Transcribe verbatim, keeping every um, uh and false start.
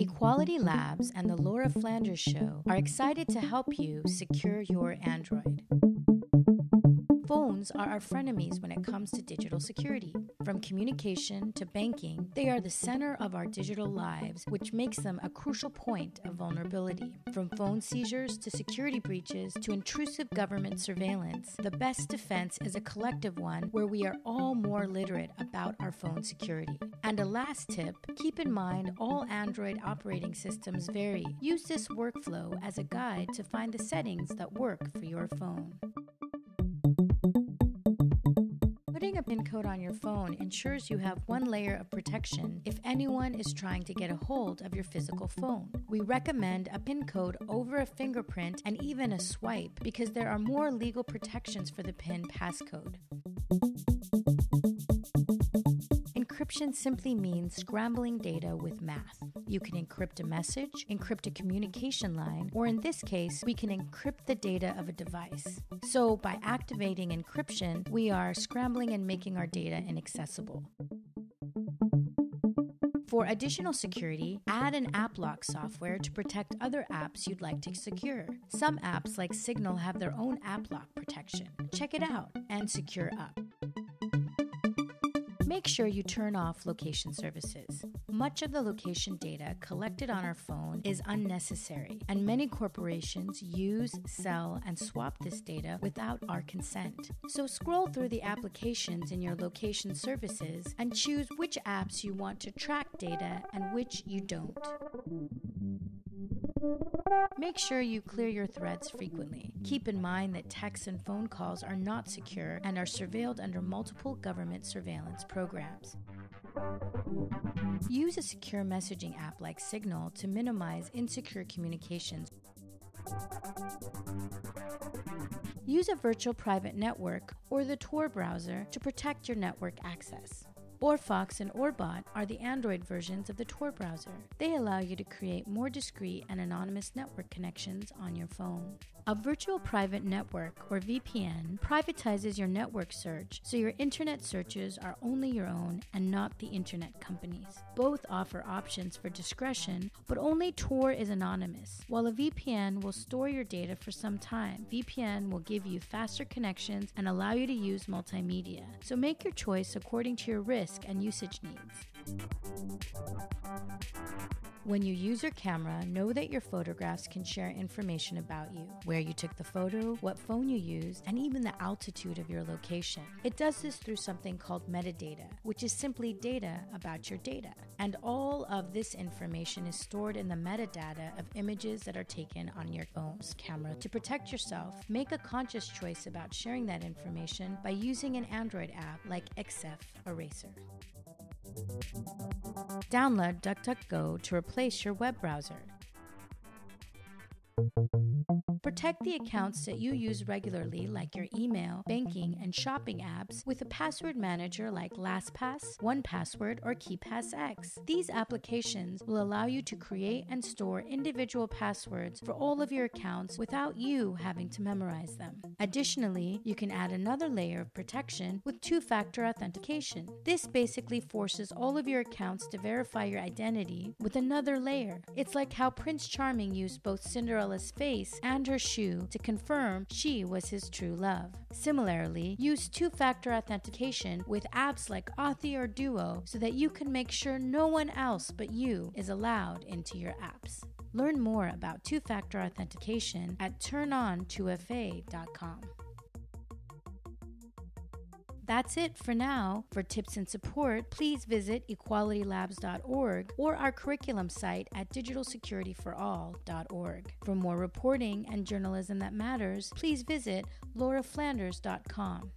Equality Labs and the Laura Flanders Show are excited to help you secure your Android. Phones are our frenemies when it comes to digital security. From communication to banking, they are the center of our digital lives, which makes them a crucial point of vulnerability. From phone seizures to security breaches to intrusive government surveillance, the best defense is a collective one where we are all more literate about our phone security. And a last tip, keep in mind all Android operating systems vary. Use this workflow as a guide to find the settings that work for your phone. Putting a PIN code on your phone ensures you have one layer of protection if anyone is trying to get a hold of your physical phone. We recommend a PIN code over a fingerprint and even a swipe because there are more legal protections for the PIN passcode. Encryption simply means scrambling data with math. You can encrypt a message, encrypt a communication line, or in this case, we can encrypt the data of a device. So by activating encryption, we are scrambling and making our data inaccessible. For additional security, add an app lock software to protect other apps you'd like to secure. Some apps like Signal have their own app lock protection. Check it out and secure up. Make sure you turn off location services. Much of the location data collected on our phone is unnecessary, and many corporations use, sell, and swap this data without our consent. So scroll through the applications in your location services and choose which apps you want to track data and which you don't. Make sure you clear your threads frequently. Keep in mind that texts and phone calls are not secure and are surveilled under multiple government surveillance programs. Use a secure messaging app like Signal to minimize insecure communications. Use a virtual private network or the Tor browser to protect your network access. OrFox and Orbot are the Android versions of the Tor browser. They allow you to create more discrete and anonymous network connections on your phone. A virtual private network, or V P N, privatizes your network search, so your internet searches are only your own and not the internet company's. Both offer options for discretion, but only Tor is anonymous. While a V P N will store your data for some time, V P N will give you faster connections and allow you to use multimedia. So make your choice according to your risk and usage needs. When you use your camera, know that your photographs can share information about you, where you took the photo, what phone you used, and even the altitude of your location. It does this through something called metadata, which is simply data about your data. And all of this information is stored in the metadata of images that are taken on your phone's camera. To protect yourself, make a conscious choice about sharing that information by using an Android app like E X I F Eraser. Download DuckDuckGo to replace your web browser. Protect the accounts that you use regularly, like your email, banking, and shopping apps, with a password manager like LastPass, one Password, or KeePassX. These applications will allow you to create and store individual passwords for all of your accounts without you having to memorize them. Additionally, you can add another layer of protection with two-factor authentication. This basically forces all of your accounts to verify your identity with another layer. It's like how Prince Charming used both Cinderella's face and her shoe to confirm she was his true love. Similarly, use two-factor authentication with apps like Authy or Duo so that you can make sure no one else but you is allowed into your apps. Learn more about two-factor authentication at turn on two f a dot com. That's it for now. For tips and support, please visit equality labs dot org or our curriculum site at digital security for all dot org. For more reporting and journalism that matters, please visit laura flanders dot com.